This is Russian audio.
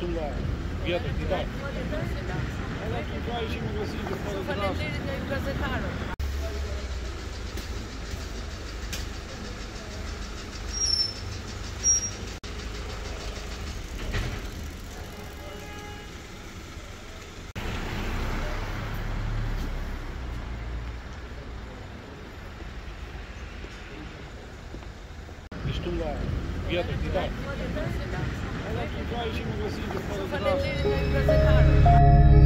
туда. Я так не так. Я так не так. Она тут еще не гласит, что